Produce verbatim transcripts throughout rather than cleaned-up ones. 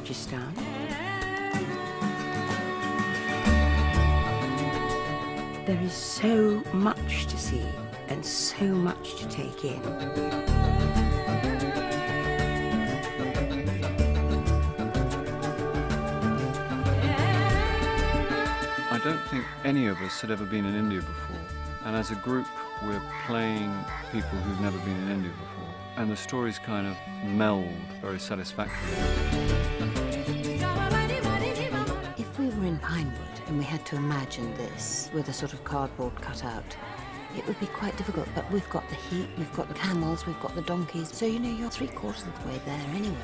Rajasthan. There is so much to see and so much to take in. I don't think any of us had ever been in India before, and as a group we're playing people who've never been in India before. And the stories kind of meld very satisfactorily. If we were in Pinewood and we had to imagine this with a sort of cardboard cutout, it would be quite difficult, but we've got the heat, we've got the camels, we've got the donkeys, so you know you're three quarters of the way there anyway.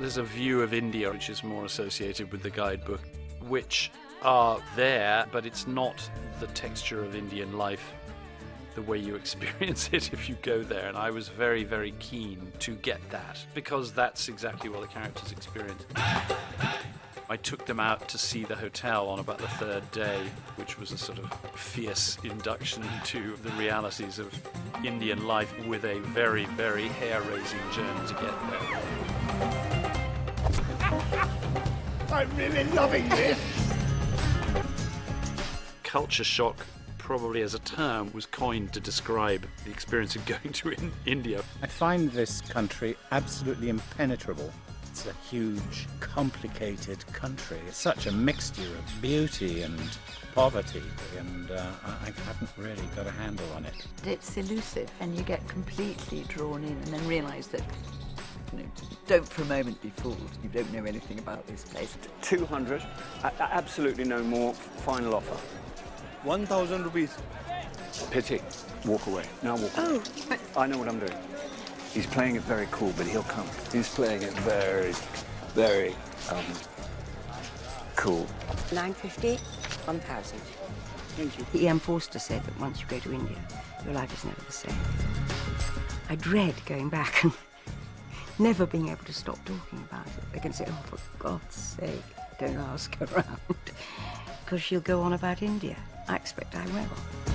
There's a view of India which is more associated with the guidebook, which are there, but it's not the texture of Indian life the way you experience it if you go there, and I was very, very keen to get that, because that's exactly what the characters experience. I took them out to see the hotel on about the third day, which was a sort of fierce induction into the realities of Indian life with a very, very hair-raising journey to get there. I'm really loving this! Culture shock, probably as a term, was coined to describe the experience of going to in India. I find this country absolutely impenetrable. It's a huge, complicated country. It's such a mixture of beauty and poverty, and uh, I haven't really got a handle on it. It's elusive, and you get completely drawn in and then realise that, you know, don't for a moment be fooled. You don't know anything about this place. two hundred, absolutely no more, final offer. one thousand rupees. Pity. Walk away. Now walk away. Oh, but... I know what I'm doing. He's playing it very cool, but he'll come. He's playing it very, very um, cool. nine fifty, one thousand. Thank you. E M Forster said that once you go to India, your life is never the same. I dread going back and never being able to stop talking about it. They can say, oh, for God's sake, don't ask around. Because she'll go on about India. I expect I will.